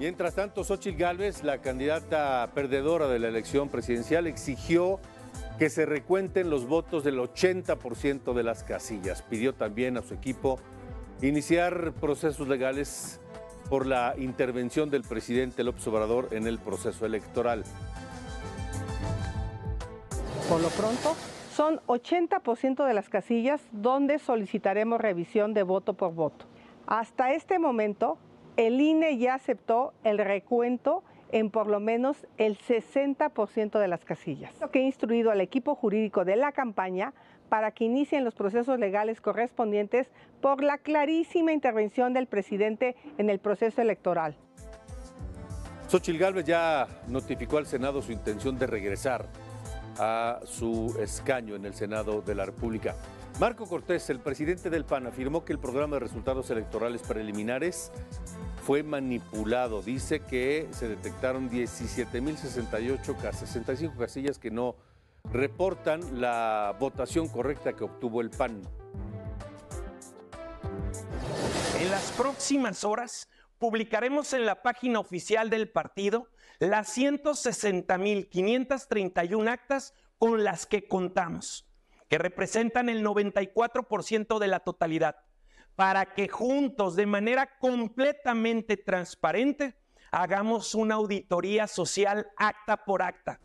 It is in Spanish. Mientras tanto, Xóchitl Gálvez, la candidata perdedora de la elección presidencial, exigió que se recuenten los votos del 80% de las casillas. Pidió también a su equipo iniciar procesos legales por la intervención del presidente López Obrador en el proceso electoral. Por lo pronto, son 80% de las casillas donde solicitaremos revisión de voto por voto. Hasta este momento, el INE ya aceptó el recuento en por lo menos el 60% de las casillas. Lo que he instruido al equipo jurídico de la campaña para que inicien los procesos legales correspondientes por la clarísima intervención del presidente en el proceso electoral. Xóchitl Gálvez ya notificó al Senado su intención de regresar a su escaño en el Senado de la República. Marco Cortés, el presidente del PAN, afirmó que el programa de resultados electorales preliminares fue manipulado. Dice que se detectaron 17.065 casillas que no reportan la votación correcta que obtuvo el PAN. En las próximas horas publicaremos en la página oficial del partido las 160.531 actas con las que contamos, que representan el 94% de la totalidad, para que juntos, de manera completamente transparente, hagamos una auditoría social acta por acta.